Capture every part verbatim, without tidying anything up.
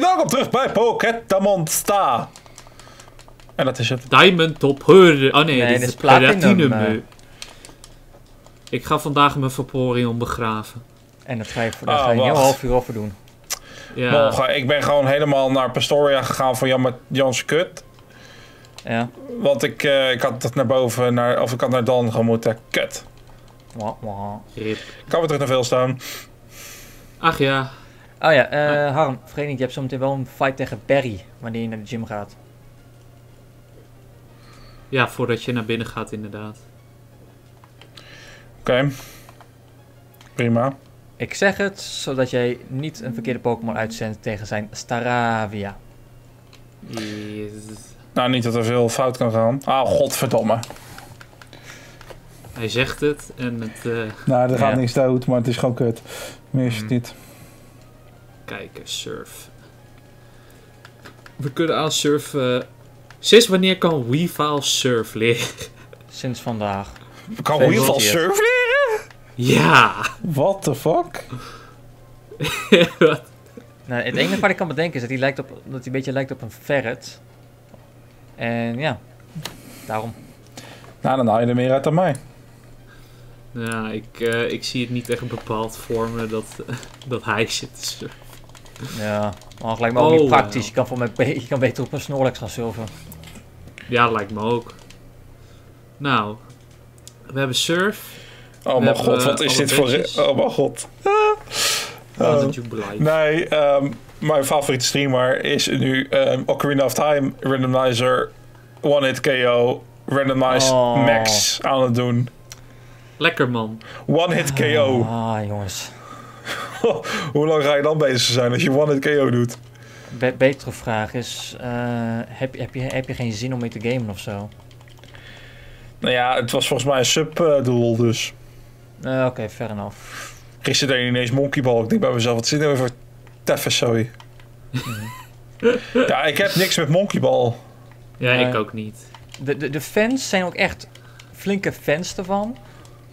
Welkom terug bij Pokétamon Sta. En dat is het. Diamond Top Heurder. Oh nee, nee dit is Platinum. Uh... Ik ga vandaag mijn Vaporeon begraven. En dat ga je voor oh, een half uur over doen. Ja. Morgen, ik ben gewoon helemaal naar Pastoria gegaan voor Jan, Jans kut. Ja. Want ik, uh, ik had dat naar boven, naar, of ik had naar Dan gemoeten. Kut. Wah, wah. Ik kan weer terug naar veel staan. Ach ja. Oh ja, uh, ah. Harm, vergeet niet, je hebt zometeen wel een fight tegen Barry wanneer je naar de gym gaat. Ja, voordat je naar binnen gaat inderdaad. Oké. Okay. Prima. Ik zeg het, zodat jij niet een verkeerde Pokémon uitzendt tegen zijn Staravia. Yes. Nou, niet dat er veel fout kan gaan. Ah, godverdomme. Hij zegt het en het... Uh... Nou, er gaat ja. niks dood, maar het is gewoon kut. Meer is het mm. niet. Kijken, surf. We kunnen aan surfen. Sinds wanneer kan Weeval surf leren? Sinds vandaag. Kan Weeval surf leren? Ja! What the fuck? Nou, het enige wat ik kan bedenken is dat hij lijkt op, dat hij een beetje lijkt op een ferret. En ja, daarom. Nou, dan haal je er meer uit dan mij. Nou, ik, uh, ik zie het niet echt bepaald voor me dat, uh, dat hij zit te surfen. Ja, maar gelijk me ook oh, niet praktisch. Je kan, voor mij, je kan beter op een Snorlax gaan surfen. Ja, lijkt me ook. Nou, we hebben surf. Oh mijn god, hebben, wat is dit beetjes. voor... Oh mijn god. Ah. Um, nee, um, mijn favoriete streamer is nu um, Ocarina of Time Randomizer one hit K O Randomize oh. Max aan het doen. Lekker man. one hit K O. Ah, jongens. Hoe lang ga je dan bezig zijn als je one hit K O doet? Be betere vraag is, uh, heb, heb, je, heb je geen zin om mee te gamen ofzo? Nou ja, het was volgens mij een subdoel dus. Uh, Oké, okay, fair enough. Gisteren deed je ineens Monkey Ball. Ik denk bij mezelf, wat zit nou weer voor teffes, sorry. Ja, ik heb niks met Monkey Ball. Ja, uh, ik ook niet. De, de, de fans zijn ook echt flinke fans ervan.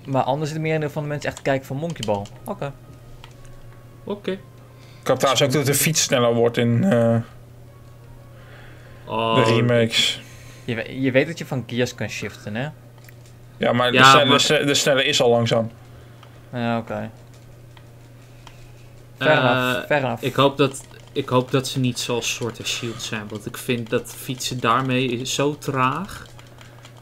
Maar anders is het merendeel van de mensen echt kijken van Monkey Ball. Oké. Okay. Oké. Okay. Ik hoop trouwens ook dat de fiets sneller wordt in uh, oh. de remakes. Je, je weet dat je van gears kan shiften, hè? Ja, maar, ja, de, snelle, maar... De, de snelle is al langzaam. Ja, oké. Okay. Ver af, ver af. Ik hoop dat, ik hoop dat ze niet zoals soorten shield zijn, want ik vind dat fietsen daarmee zo traag.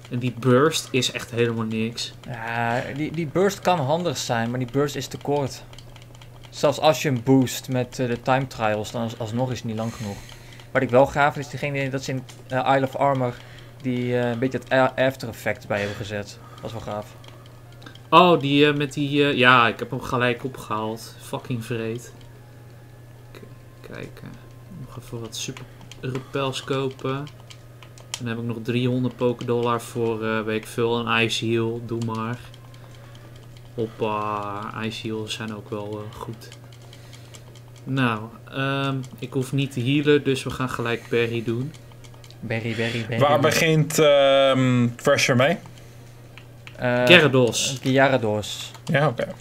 En die burst is echt helemaal niks. Ja, die, die burst kan handig zijn, maar die burst is te kort. Zelfs als je hem boost met uh, de time trials, dan als, alsnog is het niet lang genoeg. Wat ik wel gaaf is, degene dat ze in uh, Isle of Armor die uh, een beetje het after effect bij hebben gezet. Dat is wel gaaf. Oh, die uh, met die... Uh, ja, ik heb hem gelijk opgehaald. Fucking vreed. Kijk. Nog even wat super repels kopen. Dan heb ik nog driehonderd Pokédollar voor, uh, weet ik veel, een Ice Heal. Doe maar. Hoppa, Ice Heals zijn ook wel uh, goed. Nou, um, ik hoef niet te healen, dus we gaan gelijk Barry doen. Barry, Barry, Barry. Waar begint um, Pressure mee? Uh, Gyarados. Gyarados. Ja, oké. Okay.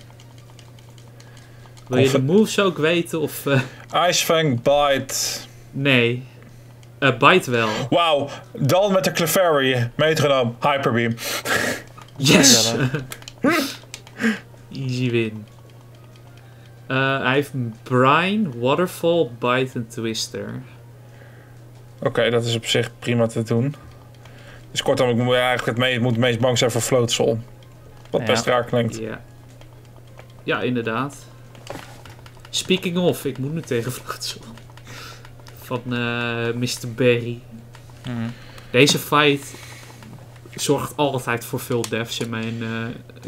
Wil of je de moves ook weten of... Uh... Ice Fang, Bite. Nee. Uh, bite wel. Wauw, dan met de Clefairy. Metronoom, Hyper Beam. Yes! Easy win. Uh, hij heeft Brine, Waterfall, Bite en Twister. Oké, okay, dat is op zich prima te doen. Dus kortom, ik moet eigenlijk het, mee, moet het meest bang zijn voor Floatzel. Wat ja. best raar klinkt. Ja. Ja, inderdaad. Speaking of, ik moet nu tegen Floatzel. Van uh, mister Barry. Mm. Deze fight... zorgt altijd voor veel devs in mijn uh,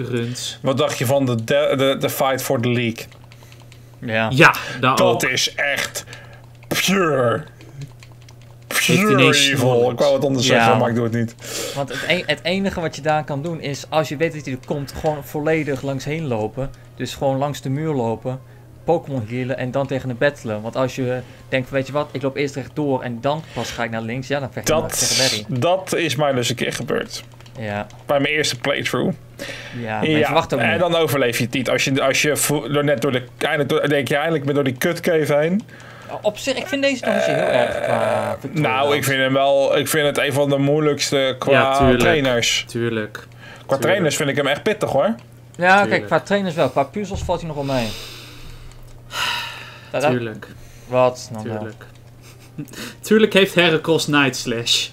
runs. Wat dacht je van de, de, de, de fight for the league? Ja, ja dat ook. Is echt pure, pure evil. Ik wou wat anders ja. zeggen, maar ik doe het niet. Want het, e het enige wat je daar kan doen is, als je weet dat hij er komt, gewoon volledig langs heen lopen. Dus gewoon langs de muur lopen, Pokémon healen en dan tegen de battelen. Want als je denkt, weet je wat, ik loop eerst rechtdoor en dan pas ga ik naar links. Ja, dan vecht dat, je tegen Barry. Dat is mij dus een keer gebeurd. Ja. Bij mijn eerste playthrough. Ja, ja. En niet. Dan overleef je het niet. Als je, als je net door de... Eindelijk, denk je eindelijk door die kutcave heen. Op zich, ik vind deze nog eens heel uh, erg qua Victoria. Nou, ik vind hem wel, ik vind het een van de moeilijkste qua ja, tuurlijk. trainers. Tuurlijk. Qua tuurlijk. trainers vind ik hem echt pittig hoor. Ja, tuurlijk. Kijk, qua trainers wel. Qua puzzels valt hij nog wel mee. Tada. Tuurlijk. Wat? Nou, tuurlijk. Nou. Tuurlijk heeft Heracross Night Slash.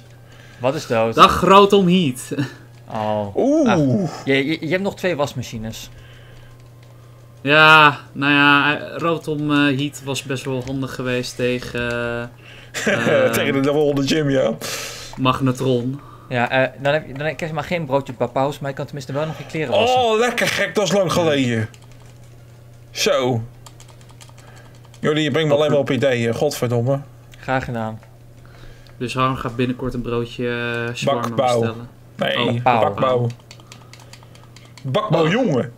Wat is dood? Dag Rotom Heat. Oh. Oeh. Ah, je, je, je hebt nog twee wasmachines. Ja, nou ja, Rotom uh, Heat was best wel handig geweest tegen... Uh, tegen de volgende gym, ja. Magnetron. Ja, uh, dan, heb je, dan krijg je maar geen broodje papaus, maar je kan tenminste wel nog je kleren wassen. Oh, lekker gek, dat is lang geleden. Zo. Jullie, je brengt me alleen maar op ideeën, godverdomme. Graag gedaan. Dus Harm gaat binnenkort een broodje uh, shawarma bestellen. Nee, oh, bakbouw. Bakbouw, jongen.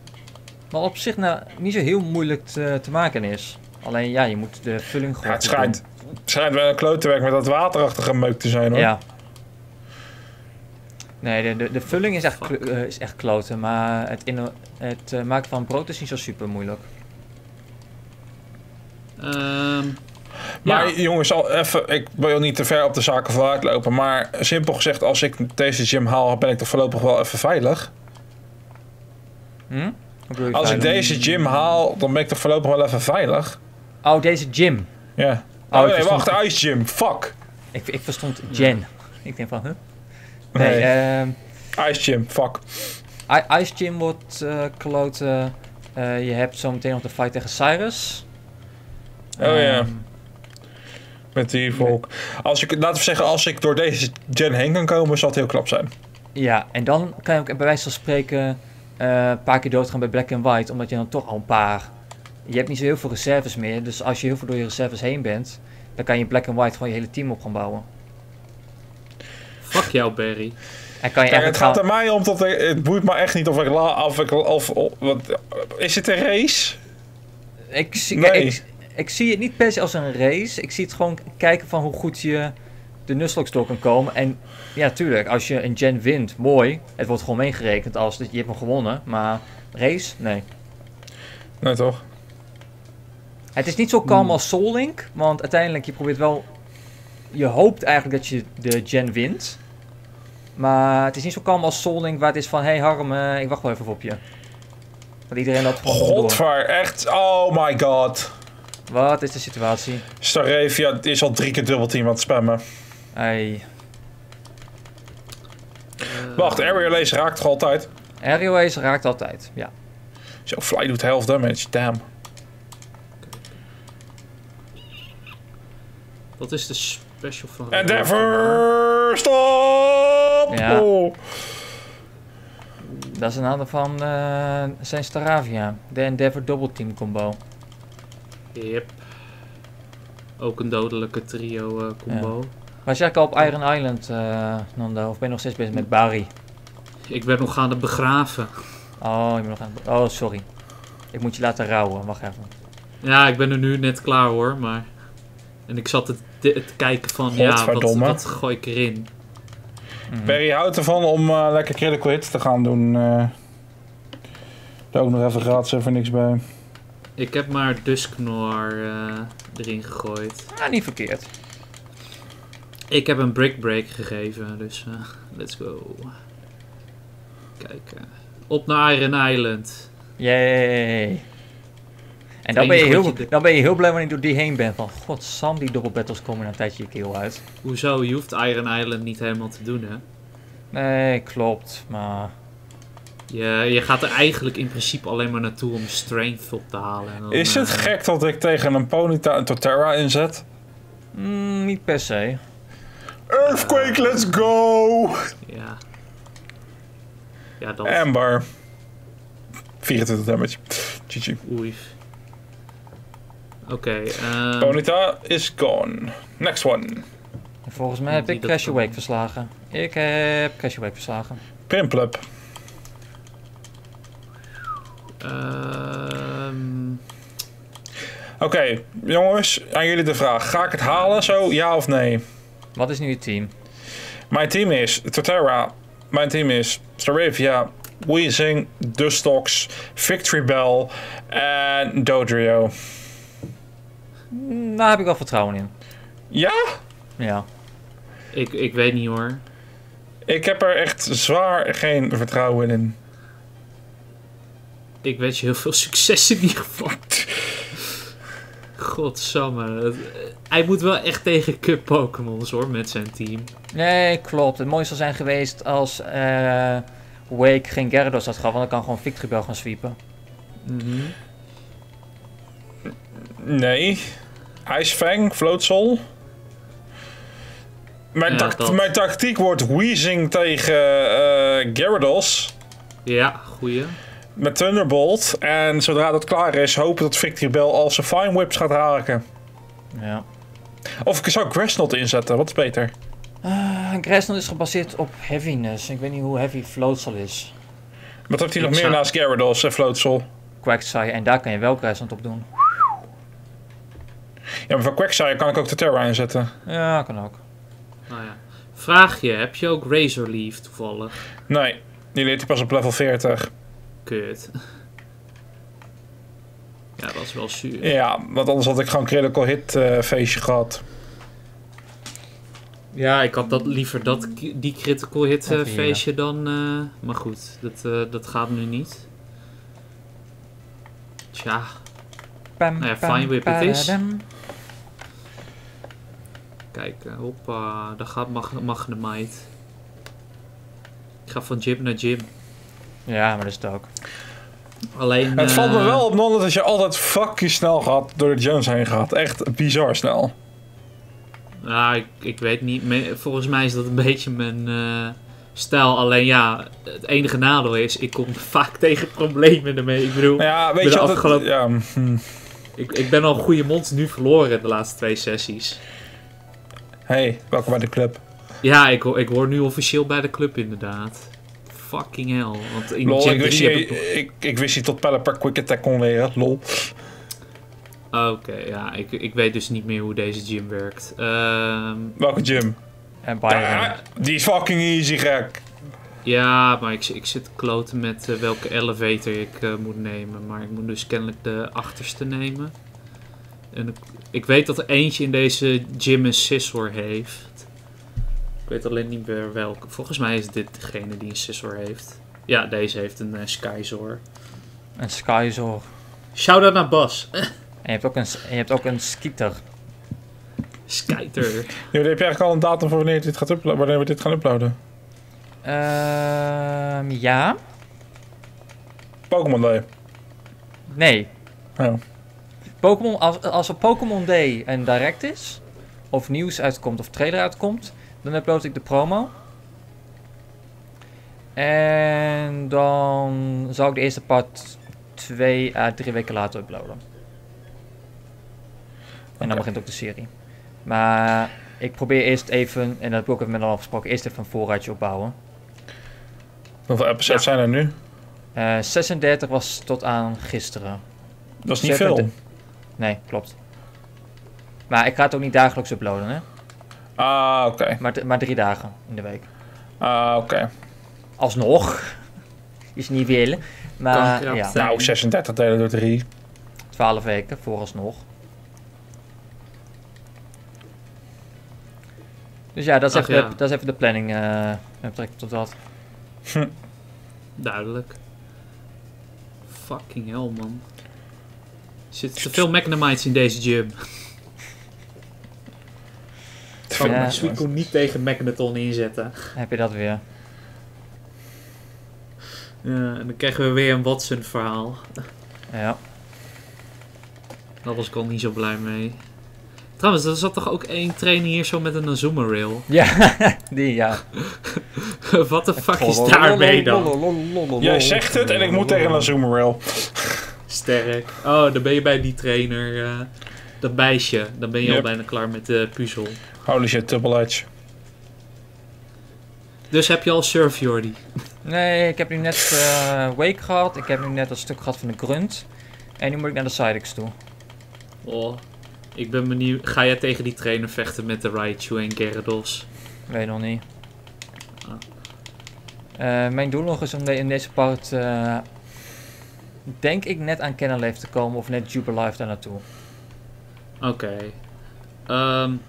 Maar op zich nou niet zo heel moeilijk te, te maken is. Alleen ja, je moet de vulling gewoon... Ja, het schijnt, het schijnt wel een kleuterwerk met dat waterachtige meuk te zijn hoor. Ja. Nee, de, de, de vulling is echt, uh, is echt kloten, maar het, in, het uh, maken van brood is niet zo super moeilijk. Um, maar ja. jongens, al even, ik wil niet te ver op de zaken vooruit lopen, maar simpel gezegd, als ik deze gym haal, ben ik toch voorlopig wel even veilig? Hm? Als ik deze gym haal, dan ben ik toch voorlopig wel even veilig. Oh, deze gym? Ja. Oh, oh nee, wacht, ik... Ice Gym, fuck. Ik, ik verstond Jen. Ik denk van, huh? Nee, ehm... Nee. Uh, Ice Gym, fuck. I Ice Gym wordt uh, kloten. Uh, je hebt zo meteen nog de fight tegen Cyrus. Oh um, ja. Met die volk. Als ik, laten we zeggen, als ik door deze Jen heen kan komen, zal het heel knap zijn. Ja, en dan kan je ook bij wijze van spreken... Uh, een paar keer doodgaan bij Black and White, omdat je dan toch al een paar... Je hebt niet zo heel veel reserves meer, dus als je heel veel door je reserves heen bent... dan kan je Black and White gewoon je hele team op gaan bouwen. Fuck jou, Barry. En kan je Kijk, het gaat er mij om dat ik, het boeit me echt niet of ik la... Of ik, of, of, wat, is het een race? Ik zie, nee. ik, ik zie het niet per se als een race. Ik zie het gewoon kijken van hoe goed je de Nuzlocke door kan komen. En ja, tuurlijk, als je een gen wint, mooi. Het wordt gewoon meegerekend als je hebt hem gewonnen. Maar race? Nee. Nee, toch? Het is niet zo kalm als Soul Link. Want uiteindelijk, je probeert wel... Je hoopt eigenlijk dat je de gen wint. Maar het is niet zo kalm als Soul Link, waar het is van... Hé, hey, Harm, uh, ik wacht wel even op je. Want iedereen dat gewoon Godver, echt. Oh my god. Wat is de situatie? Staravia is al drie keer dubbelteam aan het spammen. Ai. Uh, Wacht, Aerial Ace raakt toch altijd? Aerial Ace raakt altijd, ja. Zo, Fly doet half damage, damn. Wat is de special van... Endeavour! Stop! Ja. Oh. Dat is een aantal van uh, zijn Staravia. De Endeavour dubbelteam combo. Yep. Ook een dodelijke trio uh, combo. Ja. Maar zeg ik al op Iron Island, uh, Nando? Of ben je nog steeds bezig met Barry? Ik ben nog aan het begraven. Oh, je bent nog aan het oh, sorry. Ik moet je laten rouwen, wacht even. Ja, ik ben er nu net klaar hoor, maar... En ik zat het, het kijken van, ja, wat, wat gooi ik erin? Mm. Barry houdt ervan om uh, lekker critical hits te gaan doen. Uh, daar ook nog even gratis even niks bij. Ik heb maar Dusknoir uh, erin gegooid. Nou, niet verkeerd. Ik heb een brick break gegeven, dus uh, let's go. Kijk, uh, op naar Iron Island. Yay. En dan ben, je heel, dan ben je heel blij wanneer je door die heen bent. Van godsam, die double battles komen na een tijdje je keel uit. Hoezo? Je hoeft Iron Island niet helemaal te doen, hè? Nee, klopt, maar... Je, je gaat er eigenlijk in principe alleen maar naartoe om strength op te halen. En dan, is het uh, gek dat ik tegen een Ponyta en Torterra inzet? Mm, niet per se. Earthquake, uh, let's go! Ja. Ja, dat. Amber. vierentwintig damage. G G. Oei. Oké, okay, uh... Ponyta is gone. Next one. En volgens mij heb ik Crash Awake verslagen. Ik heb Crash Awake verslagen. Pimplup. Um... Oké, okay, jongens, aan jullie de vraag. Ga ik het halen zo, ja of nee? Wat is nu je team? Mijn team is Torterra, mijn team is Staravia, Wheezing, Dustox, Victreebel en Dodrio. Daar heb ik wel vertrouwen in. Ja? Ja. Ik, ik weet niet hoor. Ik heb er echt zwaar geen vertrouwen in. Ik wens je heel veel succes in ieder geval. Godsamme. Hij moet wel echt tegen cup Pokémons hoor, met zijn team. Nee, klopt. Het mooiste zou zijn geweest als uh, Wake geen Gyarados had gehad, want dan kan gewoon Victreebel gaan sweepen. Mm-hmm. Nee. IJsfang, Floatzel. Mijn, ja, tact mijn tactiek wordt Wheezing tegen uh, Gyarados. Ja, goeie. Met Thunderbolt. En zodra dat klaar is, hopen dat Victreebel al zijn Fine Whips gaat raken. Ja. Of ik zou Grassnot inzetten, wat is beter? Uh, Grassnot is gebaseerd op heaviness. Ik weet niet hoe heavy Floatzel is. Wat heeft hij nog meer naast Gyarados en Floatzel? Quagsire, en daar kan je wel Grassnot op doen. Ja, maar van Quagsire kan ik ook de Torterra inzetten. Ja, kan ook. Nou ja. Vraag je, heb je ook Razor Leaf toevallig? Nee, die leert hij pas op level veertig. Kut. Ja, dat is wel zuur. Ja, want anders had ik gewoon critical hit uh, feestje gehad. Ja, ik had dat liever dat, die critical hit uh, feestje dan... Uh, maar goed, dat, uh, dat gaat nu niet. Tja. Bam, nou ja, bam, fine whip het is. Kijk, hoppa, daar gaat Mag Magnemite. Ik ga van gym naar gym. Ja, maar dat is het ook. Alleen, het uh, valt me wel op non dat je altijd fucking snel gaat door de Jones heen gaat. Echt bizar snel. Nou, ik, ik weet niet. Volgens mij is dat een beetje mijn uh, stijl. Alleen ja, het enige nadeel is, ik kom vaak tegen problemen ermee. Ik bedoel, ja, weet je afgelopen... ja. hm. ik, ik ben al een goede mond nu verloren de laatste twee sessies. Hey, welkom bij de club. Ja, ik, ik hoor nu officieel bij de club inderdaad. Fucking hell. Want in lol, ik wist, je, ik, ik, ik wist je tot Pelipper Quick Attack kon leren, lol. Oké, okay, ja, ik, ik weet dus niet meer hoe deze gym werkt. Um, Welke gym? En Byron. Ja, die is fucking easy, gek. Ja, maar ik, ik zit kloten met uh, welke elevator ik uh, moet nemen. Maar ik moet dus kennelijk de achterste nemen. En ik, ik weet dat er eentje in deze gym een Scizor heeft. Ik weet alleen niet meer welke. Volgens mij is dit degene die een Scizor heeft. Ja, deze heeft een uh, Skyzor. Een Skyzor. Shout-out naar Bas. En je hebt ook een, je hebt ook een Skyter. Skyter. Ja, heb je eigenlijk al een datum voor wanneer, dit gaat uploaden, wanneer we dit gaan uploaden? Uh, ja. Pokémon Day. Nee. Ja. Pokémon, als, als er Pokémon Day een direct is, of nieuws uitkomt of trailer uitkomt, dan upload ik de promo. En dan zal ik de eerste part twee à drie weken later uploaden. En dan okay. begint ook de serie. Maar ik probeer eerst even, en dat heb ik ook even met al afgesproken, eerst even een voorraadje opbouwen. Hoeveel episodes ja. zijn er nu? Uh, zesendertig was tot aan gisteren. Dat is niet veel. Nee, klopt. Maar ik ga het ook niet dagelijks uploaden, hè? Ah, uh, oké. Okay. Maar, maar drie dagen in de week. Ah, uh, oké. Okay. Alsnog. Is niet veel. Maar ja. ja. Nou, zesendertig delen door drie. twaalf weken, vooralsnog. Dus ja, dat is, Ach, even, ja. De, dat is even de planning uh, met betrekking tot dat. Hm. Duidelijk. Fucking hell, man. Er zitten te veel Magnemites in deze gym. Ik kan mijn Suicune niet tegen Magneton inzetten. Heb je dat weer. Ja, en dan krijgen we weer een Watson verhaal. Ja. Daar was ik al niet zo blij mee. Trouwens, er zat toch ook één trainer hier zo met een Azuma Rail? Ja, die ja. Wat de fuck is daarmee dan? Jij zegt het en ik moet tegen een Azuma Rail. Sterk. Oh, dan ben je bij die trainer... Uh... Dat bijsje, dan ben je yep. al bijna klaar met de puzzel. Holy shit, double edge. Dus heb je al surf, Jordi? Nee, ik heb nu net uh, Wake gehad. Ik heb nu net dat stuk gehad van de grunt. En nu moet ik naar de Sidex toe. Oh, ik ben benieuwd. Ga jij tegen die trainer vechten met de Raichu en Gyarados? Weet nog niet. Ah. Uh, mijn doel nog is om de, in deze part... Uh, denk ik net aan Kennelleaf te komen of net Jubilife daar naartoe. Oké. Okay. Um,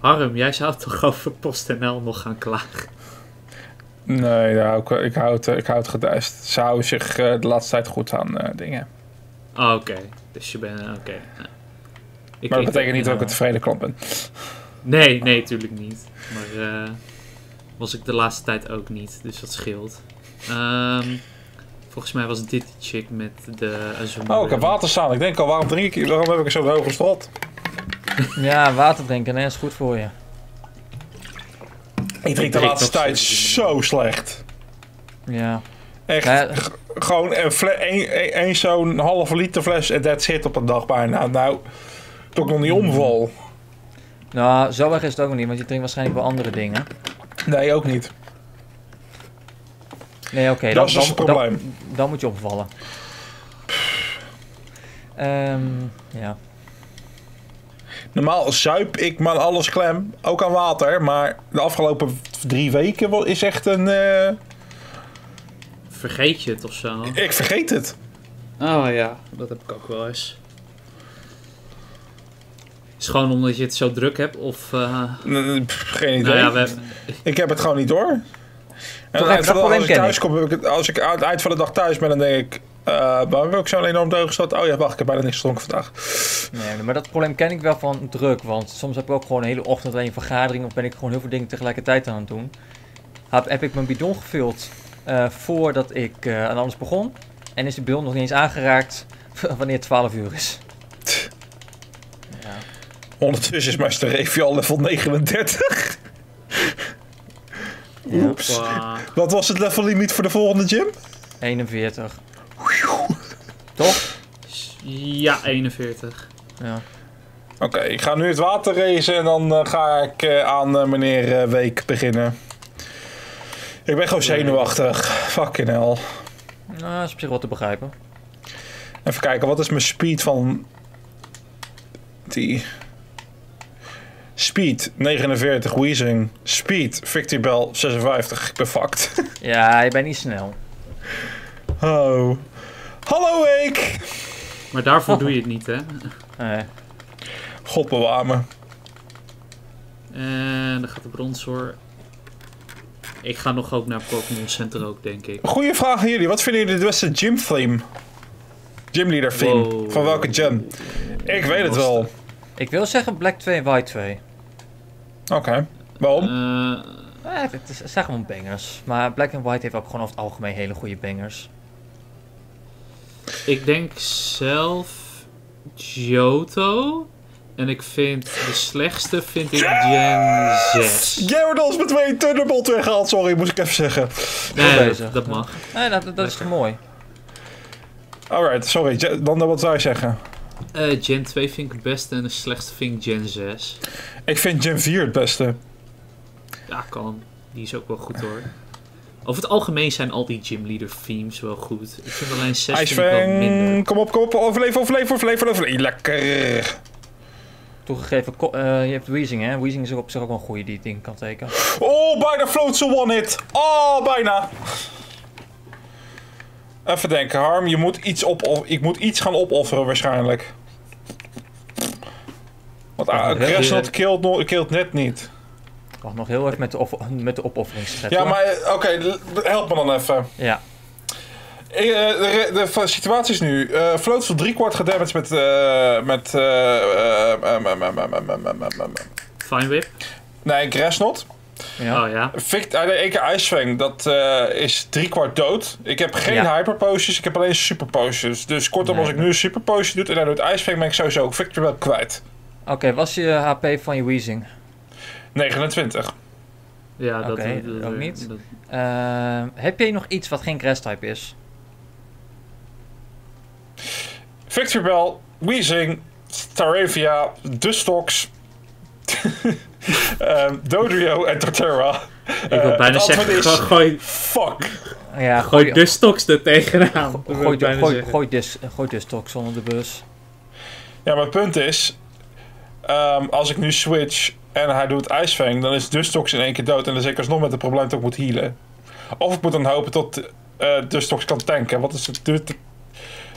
Harm, jij zou toch over PostNL nog gaan klagen? Nee, nou, ik, ik hou het, ik hou het gedijst. Ze houden zich uh, de laatste tijd goed aan uh, dingen. Oh, oké. Okay. Dus je bent... Oké. Okay. Ja. Maar dat betekent niet uh, dat ik een tevreden klant ben. Nee, nee, natuurlijk niet. Maar uh, was ik de laatste tijd ook niet, dus dat scheelt. Um, volgens mij was dit de chick met de Azumarill. Oh, ik heb water staan. Ik denk al, waarom drink ik? Waarom heb ik zo'n hoge strot? Ja, water drinken, dat is goed voor je. Ik drink de laatste tijd zo slecht. Ja. Echt, ja. Gewoon een, een, een zo'n halve liter fles en dat zit op een dag bijna. Nou, toch nog niet omval. Nou, zo erg is het ook nog niet, want je drinkt waarschijnlijk wel andere dingen. Nee, ook niet. Nee, oké. Okay, dat dan, is dus dan, het probleem. Dan, dan moet je opvallen. Um, ja. Normaal zuip ik maar alles klem, ook aan water, maar de afgelopen drie weken is echt een... Uh... Vergeet je het of zo? Ik vergeet het. Oh ja, dat heb ik ook wel eens. Is gewoon omdat je het zo druk hebt of... Uh... Pff, geen idee. Nou ja, we hebben... Ik heb het gewoon niet door. En aan het eind van de dag thuis kom, heb ik het, als ik aan het eind van de dag thuis ben, dan denk ik... Uh, waarom heb ik zo'n enorm deugd gestort? Oh ja, wacht, ik heb bijna niks gedronken vandaag. Nee, maar dat probleem ken ik wel van druk. Want soms heb ik ook gewoon een hele ochtend alleen een vergadering. Of ben ik gewoon heel veel dingen tegelijkertijd aan het doen. Heb, heb ik mijn bidon gevuld uh, voordat ik uh, aan alles begon. En is de bidon nog niet eens aangeraakt wanneer het twaalf uur is. Ja. Ondertussen is mijn Staravia al level negenendertig. Oeps. Ja. Wat was het level limiet voor de volgende gym? eenenveertig. Toch? Ja, eenenveertig. Ja. Oké, okay, ik ga nu het water racen en dan uh, ga ik uh, aan uh, meneer uh, Week beginnen. Ik ben gewoon zenuwachtig. Fucking hell. Nou, dat is op zich wel te begrijpen. Even kijken, wat is mijn speed van... Die... Speed, negenenveertig, Wheezing. Speed, Victreebel, zesenvijftig. Ik ben fucked. Ja, je bent niet snel. Oh. Hallo, Week! Maar daarvoor oh. doe je het niet, hè? Nee. God bewaar me. En dan gaat de Bronzor. Ik ga nog ook naar Pokémon Center ook, denk ik. Goeie vraag aan jullie. Wat vinden jullie de beste gym theme? Gymleader theme. Wow. Van welke gym? Ik weet het wel. Ik wil zeggen Black twee en White twee. Oké. Okay. Waarom? Uh, eh, het, is, het zijn gewoon bangers. Maar Black and White heeft ook gewoon over het algemeen hele goede bangers. Ik denk zelf Johto. En ik vind de slechtste vind ik yes! Gen zes. Gyarados met twee Thunderbolt weggehaald. Sorry, moest ik even zeggen. Nee, nee dat mag. Nee, dat, dat is toch mooi. Alright, sorry. Dan wat zou je zeggen? Uh, gen twee vind ik het beste en de slechtste vind ik gen zes. Ik vind gen vier het beste. Ja, kan. Die is ook wel goed hoor. Over het algemeen zijn al die gymleader themes wel goed. Ik vind alleen zes wel minder. Kom op, kom op. Overleven, overleven, overleven, overleven. Lekker. Toegegeven, uh, je hebt Weezing, hè? Weezing is ook op zich ook wel een goede die ding kan tekenen. Oh, bijna Floatzel one hit. Oh, bijna. Even denken, Harm. Je moet iets op, ik moet iets gaan opofferen waarschijnlijk. Want Crash uh, killt no, kilt net niet. Wacht nog heel erg met de, met de opofferingsstret. Ja, hoor. Maar oké, okay, help me dan even. Ja. E, de, de, de situatie is nu: uh, Floatzel drie kwart gedamaged met. Uh, met uh, uh, um, um, um, um, um, um, um. Fine Whip? Nee, Crash not. Ja. Oh ja. Vict, één keer IJsvang, dat uh, is drie kwart dood. Ik heb geen ja. hyper potions, ik heb alleen super potions. Dus kortom, nee, als ik nu een super potion doe en dan doet IJsvang, ben ik sowieso ook Victor wel kwijt. Oké, okay, was je H P van je Weezing? negenentwintig. Ja, dat okay, uh, ook niet. Dat... Uh, heb jij nog iets wat geen Grass type is? Victreebel, Weezing, Staravia, Dustox, um, Dodrio en Torterra. Ik wil uh, bijna zeggen, is... gooi... Fuck. Ja, gooi gooi Dustox er tegenaan. Gooi, gooi, gooi, gooi, gooi, dis, gooi Dustox onder de bus. Ja, maar het punt is... Um, als ik nu switch... en hij doet IJsvang, dan is Dustox in één keer dood. En dan zeker alsnog met het probleem dat ik moet healen. Of ik moet dan hopen tot uh, Dustox kan tanken. Wat is het?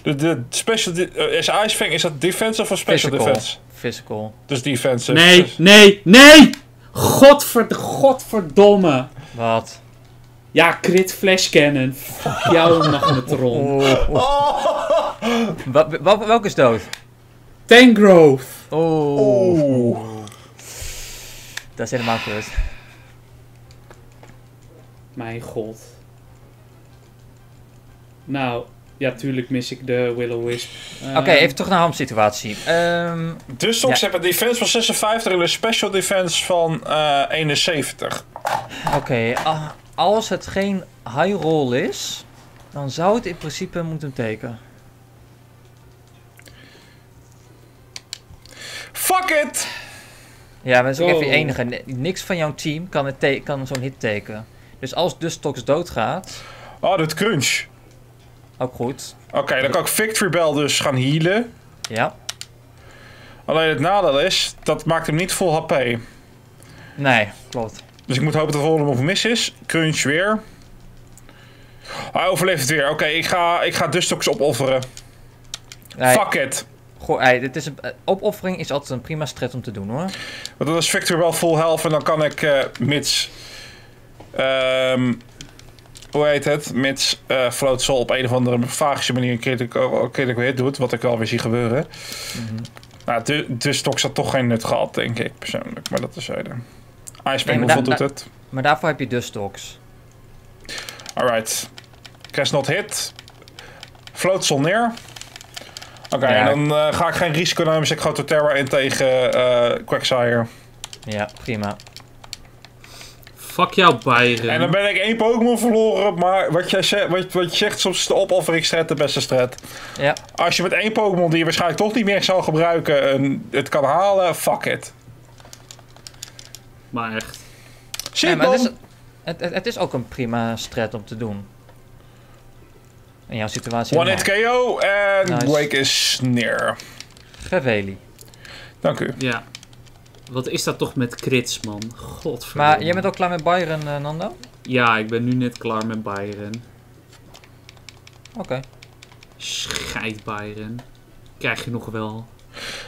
De, de special uh, is Ice Fang, is dat defense of special physical. Defense? Physical. Dus defense. Nee, dus. nee, nee! Godverd godverdomme. Wat? Ja, crit flash cannon. Fuck jou, Magnetron. Oh. Oh. Wat, wel, welke is dood? Tangrowth. Oh. oh. Dat is helemaal kut. Mijn god. Nou, ja, tuurlijk mis ik de Will-O-Wisp. Uh, Oké, okay, even terug naar Ham-situatie. Um, dus Sox ja. hebben een defense van zesenvijftig en een special defense van uh, eenenzeventig. Oké, okay, uh, als het geen high roll is, dan zou het in principe moeten tekenen. Fuck it! Ja, maar dat is ook even de enige. Niks van jouw team kan, kan zo'n hit tekenen. Dus als Dustox doodgaat... Oh, dat crunch. Ook goed. Oké, okay, dan kan ik Victreebel dus gaan healen. Ja. Alleen het nadeel is, dat maakt hem niet vol H P. Nee, klopt. Dus ik moet hopen dat de volgende nog mis is. Crunch weer. Hij overleeft het weer. Oké, okay, ik, ga, ik ga Dustox opofferen. Nee. Fuck it. Goh, ey, dit is een, opoffering is altijd een prima strat om te doen, hoor. Want dan is Victreebel full health en dan kan ik uh, mits... Um, hoe heet het? Mits uh, Floatzel op een of andere vagische manier een keer dat ik weer doet, wat ik wel weer zie gebeuren. Mm -hmm. Nou, de, de Stox had toch geen nut gehad, denk ik persoonlijk, maar dat is zijde. Ice nee, hoeveel doet het? Maar daarvoor heb je de Stox. Alright. Crash not hit. Floatzel neer. Oké, okay, ja, en dan uh, ga ik geen risico nemen, dus ik ga Torterra in tegen uh, Quagsire. Ja, prima. Fuck jou, Byron. En dan ben ik één Pokémon verloren, maar wat, jij zegt, wat, wat je zegt, soms is de opofferingsstrat de beste strat. Ja. Als je met één Pokémon die je waarschijnlijk toch niet meer zou gebruiken en het kan halen, fuck it. Maar echt. Shit, nee, maar het, is, het, het, het is ook een prima strat om te doen. In jouw situatie. one hit K O en nice. Wake is sneer. Gevelie. Dank u. Ja. Wat is dat toch met crits, man? Godverdomme. Maar jij bent ook klaar met Byron, uh, Nando? Ja, ik ben nu net klaar met Byron. Oké. Okay. Scheid, Byron. Krijg je nog wel.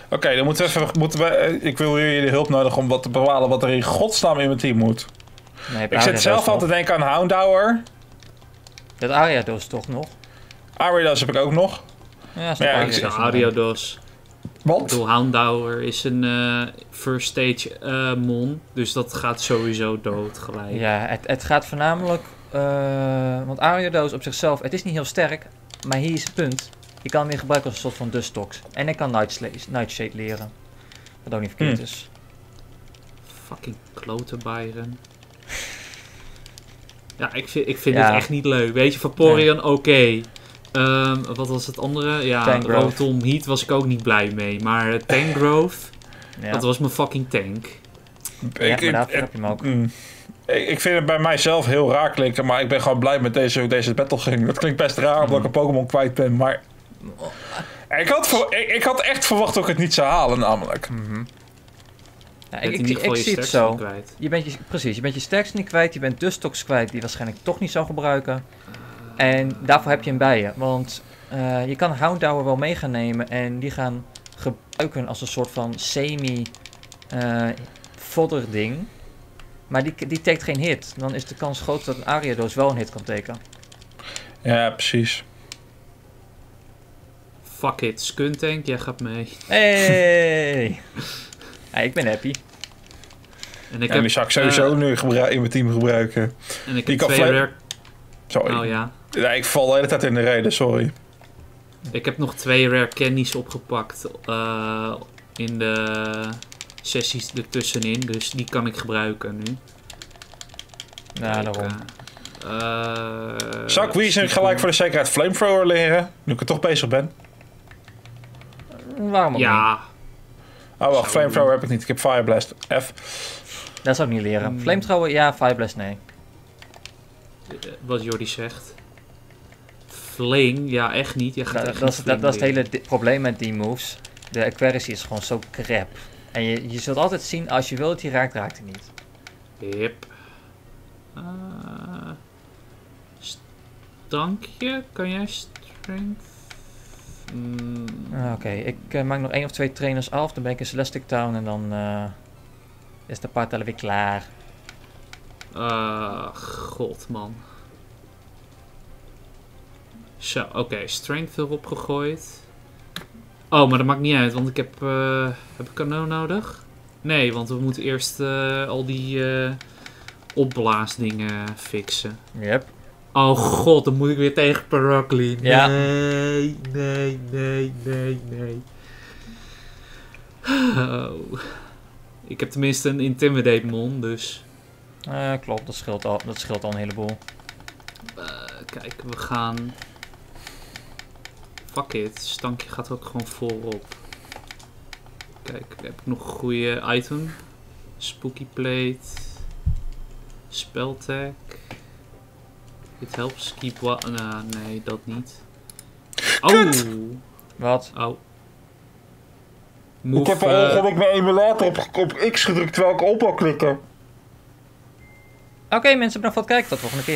Oké, okay, dan moeten we even... Moeten we, ik wil jullie hulp nodig om wat te bepalen wat er in godsnaam in mijn team moet. Nee, ik zit zelf al te denken aan Houndour. Dat Ariados toch nog? Ariados heb ik ook nog. Ja, dat is ja, Ariados. Ik Ariados. Want? Houndour is een uh, first stage uh, mon, dus dat gaat sowieso dood gelijk. Ja, het, het gaat voornamelijk, uh, want Ariados op zichzelf, het is niet heel sterk, maar hier is het punt. Je kan hem weer gebruiken als een soort van Dustox. En ik kan Nightshade leren, wat ook niet verkeerd hmm. is. Fucking klote Byron. Ja, ik vind, ik vind ja. het echt niet leuk. Weet je, Vaporeon, nee. oké. Okay. Um, wat was het andere? Ja, Rotom Heat was ik ook niet blij mee. Maar uh, Tangrowth, ja. dat was mijn fucking tank. Ja, ik, ik, heb je hem ook. Mm, ik, ik vind het bij mijzelf heel raar klinken, maar ik ben gewoon blij met deze, hoe deze battle ging. Dat klinkt best raar, mm. omdat ik een Pokémon kwijt ben, maar... Ik had, ik, ik had echt verwacht dat ik het niet zou halen, namelijk. Mm-hmm. Ja, ik ik, ik zie het zo. Kwijt. Je bent je, precies, je bent je sterkste niet kwijt, je bent Dustox kwijt, die waarschijnlijk toch niet zou gebruiken. En daarvoor heb je hem bij je, want uh, je kan Houndour wel mee gaan nemen en die gaan gebruiken als een soort van semi-fodder uh, ding. Maar die, die tekent geen hit, dan is de kans groot dat een Ariados wel een hit kan tekenen. Ja, precies. Fuck it, Skuntank, jij gaat mee. Hey! hey ik ben happy. En ik ja, heb, die zou ik sowieso uh, nu in mijn team gebruiken. En ik die heb twee werk. Sorry. Oh, ja. Ja, ik val de hele tijd in de reden, sorry. Ik heb nog twee rare candies opgepakt uh, in de sessies ertussenin, dus die kan ik gebruiken nu. Nou, ja, daarom. Uh, Zou ik Weezing gelijk voor de zekerheid Flamethrower leren, nu ik er toch bezig ben? Waarom ook ja. niet? Oh, wacht, Flamethrower heb ik niet, ik heb Fireblast. F. Dat zou ik niet leren. Flamethrower, ja, Fireblast, nee. Wat Jordi zegt. Fling, ja echt niet. Je gaat da, echt dat, niet dat, dat is het hele probleem met die moves. De accuracy is gewoon zo crap. En je, je zult altijd zien, als je wilt, die raakt, raakt hij niet. Yep. Uh, Stankje? Kan jij strength? Mm, Oké, okay. ik uh, maak nog één of twee trainers af. Dan ben ik in Celestic Town en dan uh, is de partij weer klaar. Uh, God, man. Zo, oké. Okay. Strength erop gegooid. Oh, maar dat maakt niet uit, want ik heb... Uh, heb ik Kano nodig? Nee, want we moeten eerst uh, al die uh, opblaasdingen fixen. Yep. Oh god, dan moet ik weer tegen Paraglin. Nee, ja. nee, nee, nee, nee. Oh. Ik heb tenminste een Intimidate Mon, dus... Uh, klopt, dat scheelt al, dat scheelt al een heleboel. Uh, kijk, we gaan... Fuck it, Stankje gaat ook gewoon voorop. Kijk, heb ik nog een goede item. Spooky Plate. Speltag. It helps keep what... Uh, nee, dat niet. Oh! Wat? Oh. Move, ik heb per uh... ongeluk mijn emulator op, op X gedrukt terwijl ik op wil klikken. Oké, okay, mensen, bedankt voor het kijken. Tot de volgende keer.